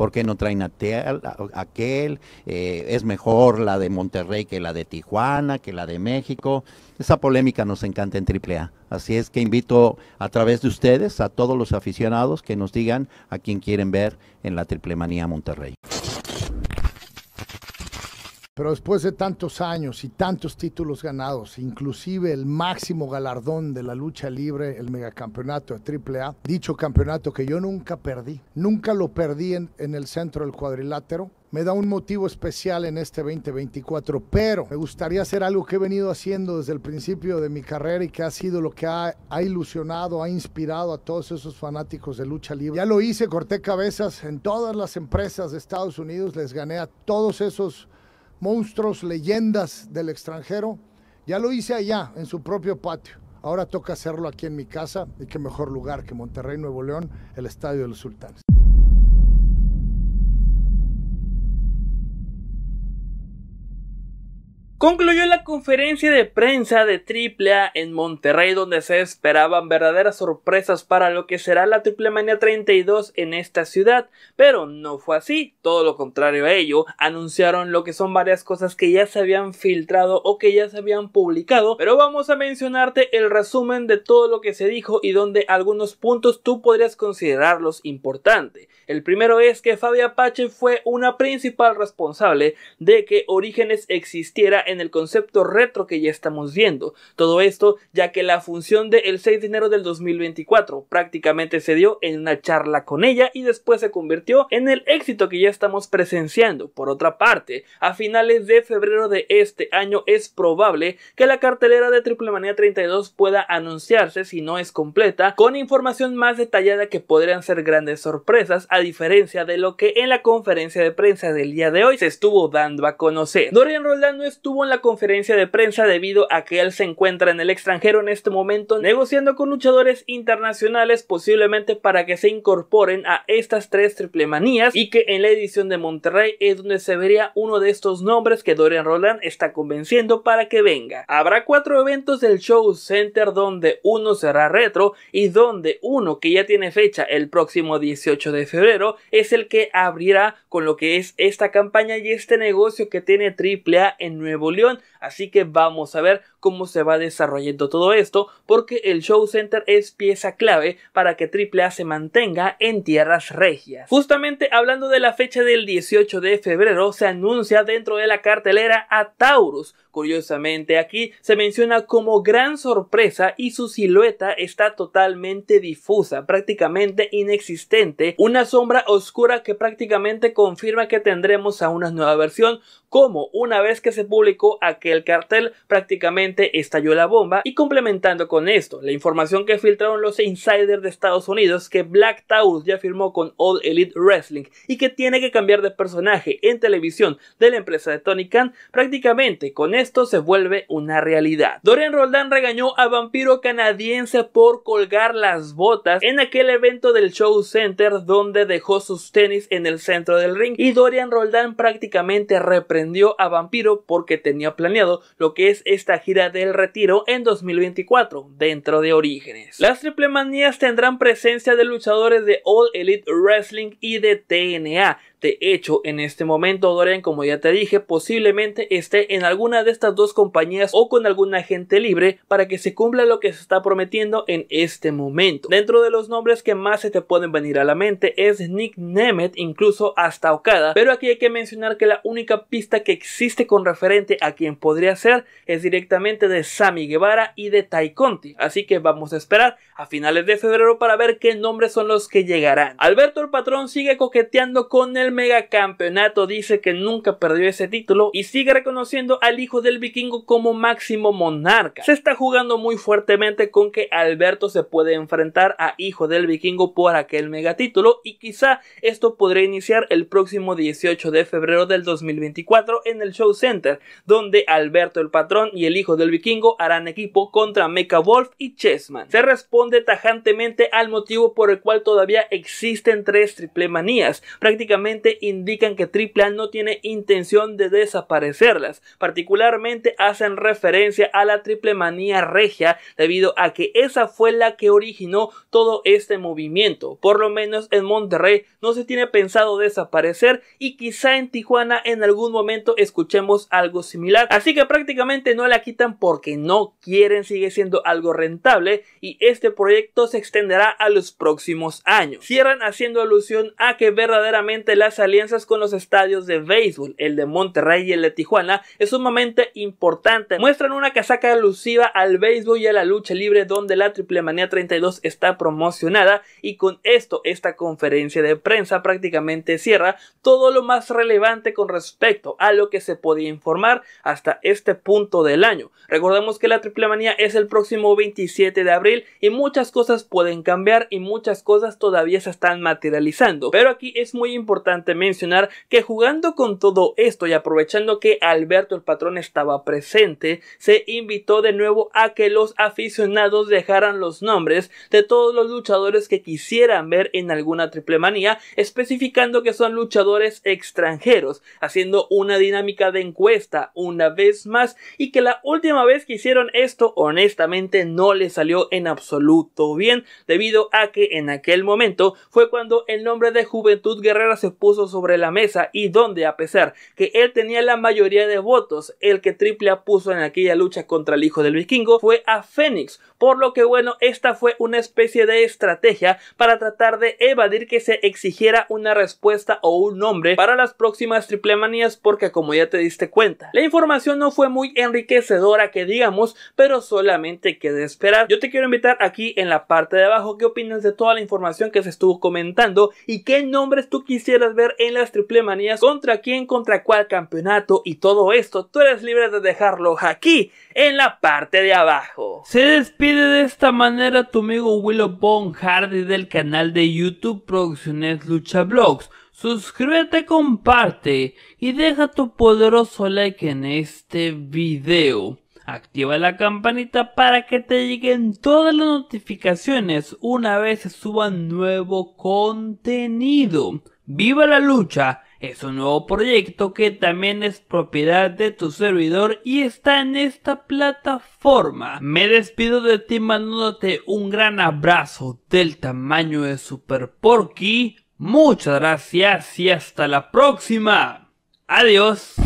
¿Por qué no traen a aquel? ¿Es mejor la de Monterrey que la de Tijuana, que la de México? Esa polémica nos encanta en AAA. Así es que invito a través de ustedes a todos los aficionados que nos digan a quién quieren ver en la Triplemanía Monterrey. Pero después de tantos años y tantos títulos ganados, inclusive el máximo galardón de la lucha libre, el megacampeonato de AAA, dicho campeonato que yo nunca perdí, nunca lo perdí en el centro del cuadrilátero, me da un motivo especial en este 2024, pero me gustaría hacer algo que he venido haciendo desde el principio de mi carrera y que ha sido lo que ha ilusionado, ha inspirado a todos esos fanáticos de lucha libre. Ya lo hice, corté cabezas en todas las empresas de Estados Unidos, les gané a todos esos monstruos, leyendas del extranjero. Ya lo hice allá, en su propio patio. Ahora toca hacerlo aquí en mi casa, y qué mejor lugar que Monterrey, Nuevo León, el Estadio de los Sultanes. Concluyó la conferencia de prensa de AAA en Monterrey, donde se esperaban verdaderas sorpresas para lo que será la Triplemanía 32 en esta ciudad, pero no fue así. Todo lo contrario a ello, anunciaron lo que son varias cosas que ya se habían filtrado o que ya se habían publicado, pero vamos a mencionarte el resumen de todo lo que se dijo y donde algunos puntos tú podrías considerarlos importantes. El primero es que Fabi Apache fue una principal responsable de que Orígenes existiera en el concepto retro que ya estamos viendo. Todo esto ya que la función del 6 de enero del 2024 prácticamente se dio en una charla con ella y después se convirtió en el éxito que ya estamos presenciando. Por otra parte, a finales de febrero de este año es probable que la cartelera de Triplemanía 32 pueda anunciarse, si no es completa, con información más detallada que podrían ser grandes sorpresas, a diferencia de lo que en la conferencia de prensa del día de hoy se estuvo dando a conocer. Dorian Roldán no estuvo en la conferencia de prensa debido a que él se encuentra en el extranjero en este momento negociando con luchadores internacionales, posiblemente para que se incorporen a estas tres triplemanías, y que en la edición de Monterrey es donde se vería uno de estos nombres que Dorian Roldán está convenciendo para que venga. Habrá 4 eventos del Show Center, donde uno será retro y donde uno que ya tiene fecha el próximo 18 de febrero es el que abrirá con lo que es esta campaña y este negocio que tiene AAA en Nuevo León. Así que vamos a ver cómo se va desarrollando todo esto, porque el Show Center es pieza clave para que AAA se mantenga en tierras regias. Justamente hablando de la fecha del 18 de febrero, se anuncia dentro de la cartelera a Taurus. Curiosamente, aquí se menciona como gran sorpresa y su silueta está totalmente difusa, prácticamente inexistente, una sombra oscura que prácticamente confirma que tendremos a una nueva versión, como una vez que se publicó aquel cartel prácticamente estalló la bomba. Y complementando con esto, la información que filtraron los insiders de Estados Unidos, que Black Taurus ya firmó con All Elite Wrestling y que tiene que cambiar de personaje en televisión de la empresa de Tony Khan, prácticamente con esto se vuelve una realidad. Dorian Roldán regañó a Vampiro Canadiense por colgar las botas en aquel evento del Show Center, donde dejó sus tenis en el centro del ring, y Dorian Roldán prácticamente reprendió a Vampiro porque tenía planeado lo que es esta gira del retiro en 2024 dentro de Orígenes. Las Triplemanías tendrán presencia de luchadores de All Elite Wrestling y de TNA. De hecho, en este momento Dorian, como ya te dije, posiblemente esté en alguna de estas dos compañías o con algún agente libre para que se cumpla lo que se está prometiendo en este momento. Dentro de los nombres que más se te pueden venir a la mente es Nick Nemeth, incluso hasta Okada, pero aquí hay que mencionar que la única pista que existe con referente a quien podría ser es directamente de Sami Guevara y de Tai Conti, así que vamos a esperar a finales de febrero para ver qué nombres son los que llegarán. Alberto el Patrón sigue coqueteando con el Megacampeonato, dice que nunca perdió ese título y sigue reconociendo al Hijo del Vikingo como máximo monarca. Se está jugando muy fuertemente con que Alberto se puede enfrentar a Hijo del Vikingo por aquel megatítulo, y quizá esto podría iniciar el próximo 18 de febrero del 2024 en el Show Center, donde Alberto el Patrón y el Hijo del Vikingo harán equipo contra Mechawolf y Chessman. Se responde tajantemente al motivo por el cual todavía existen tres triplemanías, prácticamente claramente indican que AAA no tiene intención de desaparecerlas. Particularmente hacen referencia a la Triplemanía regia, debido a que esa fue la que originó todo este movimiento. Por lo menos en Monterrey no se tiene pensado desaparecer, y quizá en Tijuana en algún momento escuchemos algo similar. Así que prácticamente no la quitan porque no quieren, sigue siendo algo rentable y este proyecto se extenderá a los próximos años. Cierran haciendo alusión a que verdaderamente las alianzas con los estadios de béisbol, el de Monterrey y el de Tijuana, es sumamente importante. Muestran una casaca alusiva al béisbol y a la lucha libre donde la Triplemanía 32 está promocionada, y con esto esta conferencia de prensa prácticamente cierra todo lo más relevante con respecto a lo que se podía informar hasta este punto del año. Recordemos que la Triplemanía es el próximo 27 de abril y muchas cosas pueden cambiar y muchas cosas todavía se están materializando, pero aquí es muy importante mencionar que jugando con todo esto y aprovechando que Alberto el Patrón estaba presente, se invitó de nuevo a que los aficionados dejaran los nombres de todos los luchadores que quisieran ver en alguna Triplemanía, especificando que son luchadores extranjeros, haciendo una dinámica de encuesta una vez más, y que la última vez que hicieron esto honestamente no les salió en absoluto bien, debido a que en aquel momento fue cuando el nombre de Juventud Guerrera se puso sobre la mesa, y donde a pesar que él tenía la mayoría de votos, el que AAA puso en aquella lucha contra el Hijo del Vikingo fue a Fénix, por lo que bueno, esta fue una especie de estrategia para tratar de evadir que se exigiera una respuesta o un nombre para las próximas Triplemanías, porque como ya te diste cuenta, la información no fue muy enriquecedora que digamos, pero solamente queda esperar. Yo te quiero invitar aquí en la parte de abajo qué opinas de toda la información que se estuvo comentando y qué nombres tú quisieras ver en las Triplemanías, contra quién, contra cuál campeonato y todo esto. Tú eres libre de dejarlo aquí en la parte de abajo. Se despide de esta manera tu amigo Willow Bon Hardy del canal de YouTube Producciones Lucha Blogs. Suscríbete, comparte y deja tu poderoso like en este video. Activa la campanita para que te lleguen todas las notificaciones una vez se suba nuevo contenido. ¡Viva la lucha! Es un nuevo proyecto que también es propiedad de tu servidor y está en esta plataforma. Me despido de ti mandándote un gran abrazo del tamaño de Super Porky. Muchas gracias y hasta la próxima. Adiós.